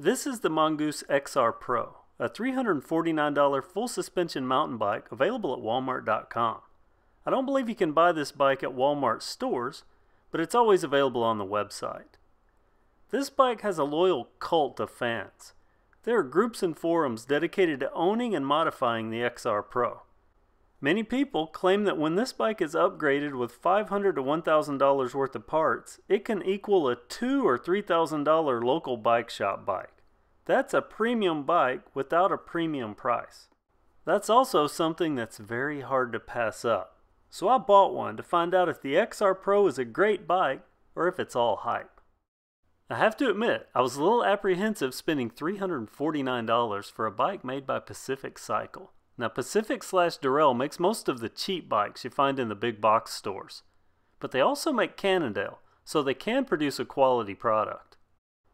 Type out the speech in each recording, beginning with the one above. This is the Mongoose XR Pro, a $349 full suspension mountain bike available at walmart.com. I don't believe you can buy this bike at Walmart stores, but it's always available on the website. This bike has a loyal cult of fans. There are groups and forums dedicated to owning and modifying the XR Pro. Many people claim that when this bike is upgraded with $500 to $1,000 worth of parts, it can equal a $2,000 or $3,000 local bike shop bike. That's a premium bike without a premium price. That's also something that's very hard to pass up. So I bought one to find out if the XR Pro is a great bike or if it's all hype. I have to admit, I was a little apprehensive spending $349 for a bike made by Pacific Cycle. Now Pacific/Dorel makes most of the cheap bikes you find in the big box stores. But they also make Cannondale, so they can produce a quality product.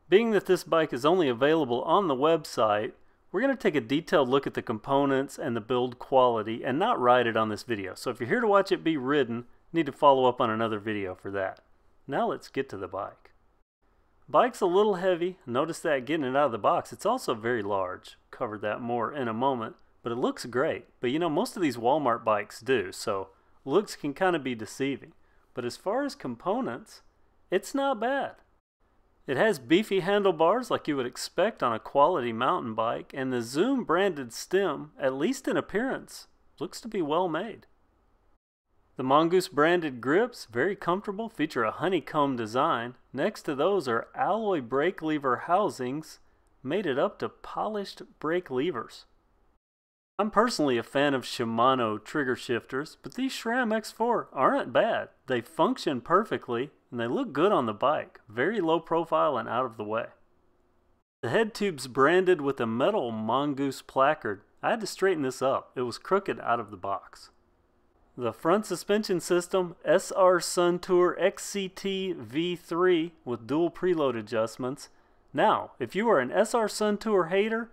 Being that this bike is only available on the website, we're going to take a detailed look at the components and the build quality and not ride it on this video. So if you're here to watch it be ridden, you need to follow up on another video for that. Now let's get to the bike. Bike's a little heavy. Notice that getting it out of the box. It's also very large. Cover that more in a moment. But it looks great, but you know most of these Walmart bikes do, so looks can kind of be deceiving. But as far as components, it's not bad. It has beefy handlebars like you would expect on a quality mountain bike, and the Zoom branded stem, at least in appearance, looks to be well made. The Mongoose branded grips, very comfortable, feature a honeycomb design. Next to those are alloy brake lever housings mated up to polished brake levers. I'm personally a fan of Shimano trigger shifters, but these SRAM X4 aren't bad. They function perfectly, and they look good on the bike. Very low profile and out of the way. The head tube's branded with a metal Mongoose placard. I had to straighten this up. It was crooked out of the box. The front suspension system, SR Suntour XCT V3 with dual preload adjustments. Now, if you are an SR Suntour hater,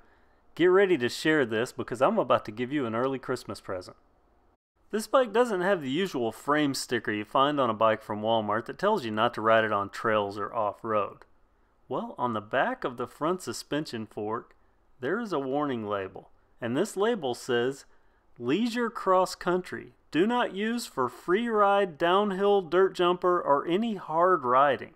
get ready to share this because I'm about to give you an early Christmas present. This bike doesn't have the usual frame sticker you find on a bike from Walmart that tells you not to ride it on trails or off-road. Well, on the back of the front suspension fork, there is a warning label. And this label says, "Leisure cross-country. Do not use for free ride, downhill, dirt jumper, or any hard riding."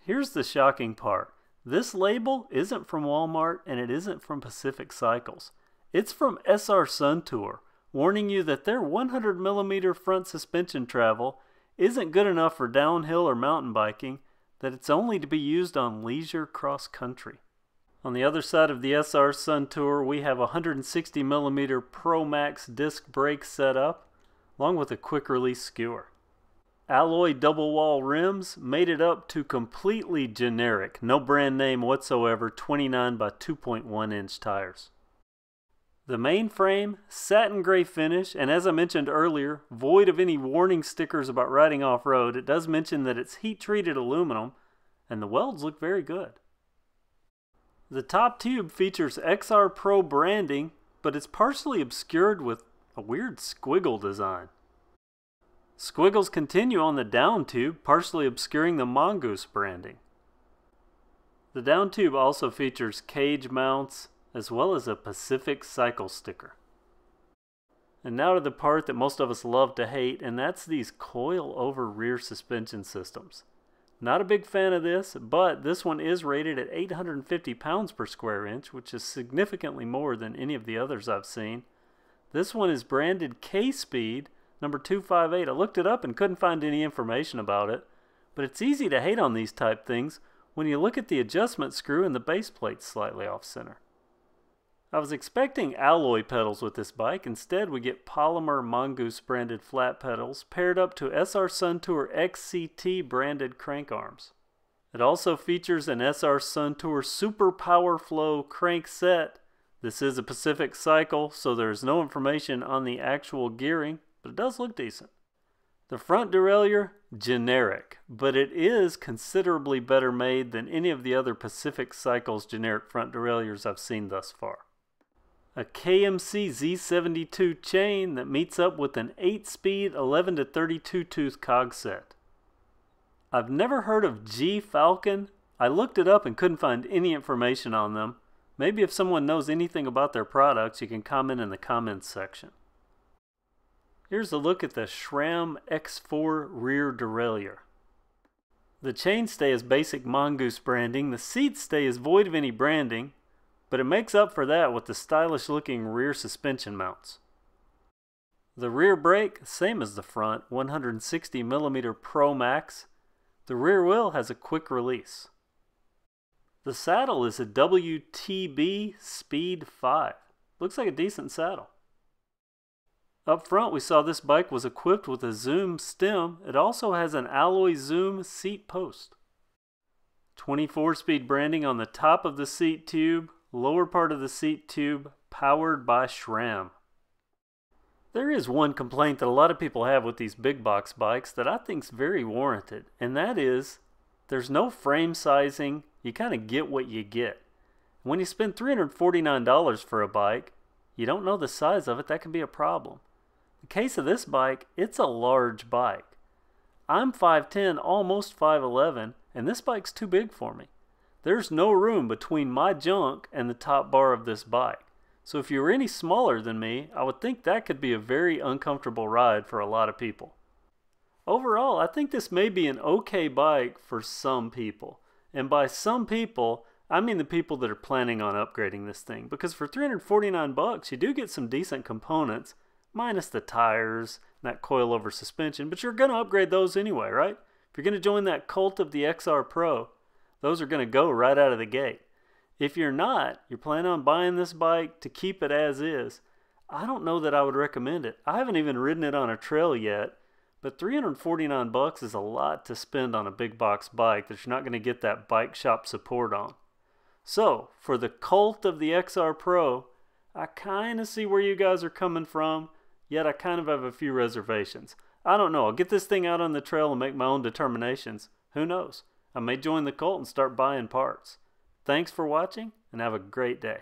Here's the shocking part. This label isn't from Walmart and it isn't from Pacific Cycles. It's from SR Suntour, warning you that their 100mm front suspension travel isn't good enough for downhill or mountain biking, that it's only to be used on leisure cross-country. On the other side of the SR Suntour, we have a 160mm Pro Max disc brake setup, along with a quick-release skewer. Alloy double wall rims mated up to completely generic, no brand name whatsoever, 29 by 2.1 inch tires. The main frame, satin gray finish, and as I mentioned earlier, void of any warning stickers about riding off-road. It does mention that it's heat-treated aluminum, and the welds look very good. The top tube features XR Pro branding, but it's partially obscured with a weird squiggle design. Squiggles continue on the down tube, partially obscuring the Mongoose branding. The down tube also features cage mounts, as well as a Pacific Cycle sticker. And now to the part that most of us love to hate, and that's these coil-over rear suspension systems. Not a big fan of this, but this one is rated at 850 pounds per square inch, which is significantly more than any of the others I've seen. This one is branded K-Speed, number 258, I looked it up and couldn't find any information about it, but it's easy to hate on these type things when you look at the adjustment screw and the base plate's slightly off center. I was expecting alloy pedals with this bike. Instead we get polymer Mongoose branded flat pedals paired up to SR Suntour XCT branded crank arms. It also features an SR Suntour Super Power Flow crank set. This is a Pacific Cycle, so there is no information on the actual gearing, but it does look decent. The front derailleur, generic, but it is considerably better made than any of the other Pacific Cycles generic front derailleurs I've seen thus far. A KMC Z72 chain that meets up with an 8-speed 11 to 32 tooth cog set. I've never heard of G Falcon. I looked it up and couldn't find any information on them. Maybe if someone knows anything about their products, you can comment in the comments section. Here's a look at the SRAM X4 rear derailleur. The chainstay is basic Mongoose branding. The seat stay is void of any branding, but it makes up for that with the stylish looking rear suspension mounts. The rear brake, same as the front, 160mm Pro Max. The rear wheel has a quick release. The saddle is a WTB Speed 5. Looks like a decent saddle. Up front we saw this bike was equipped with a Zoom stem. It also has an alloy Zoom seat post. 24-speed branding on the top of the seat tube, lower part of the seat tube, powered by SRAM. There is one complaint that a lot of people have with these big box bikes that I think is very warranted, and that is there's no frame sizing. You kind of get what you get. When you spend $349 for a bike, you don't know the size of it. That can be a problem. In the case of this bike, it's a large bike. I'm 5'10", almost 5'11", and this bike's too big for me. There's no room between my junk and the top bar of this bike. So if you were any smaller than me, I would think that could be a very uncomfortable ride for a lot of people. Overall, I think this may be an okay bike for some people. And by some people, I mean the people that are planning on upgrading this thing, because for $349 you do get some decent components, minus the tires and that coilover suspension, but you're going to upgrade those anyway, right? If you're going to join that cult of the XR Pro, those are going to go right out of the gate. If you're not, you're planning on buying this bike to keep it as is, I don't know that I would recommend it. I haven't even ridden it on a trail yet, but $349 is a lot to spend on a big box bike that you're not going to get that bike shop support on. So, for the cult of the XR Pro, I kind of see where you guys are coming from, yet I kind of have a few reservations. I don't know. I'll get this thing out on the trail and make my own determinations. Who knows? I may join the cult and start buying parts. Thanks for watching, and have a great day.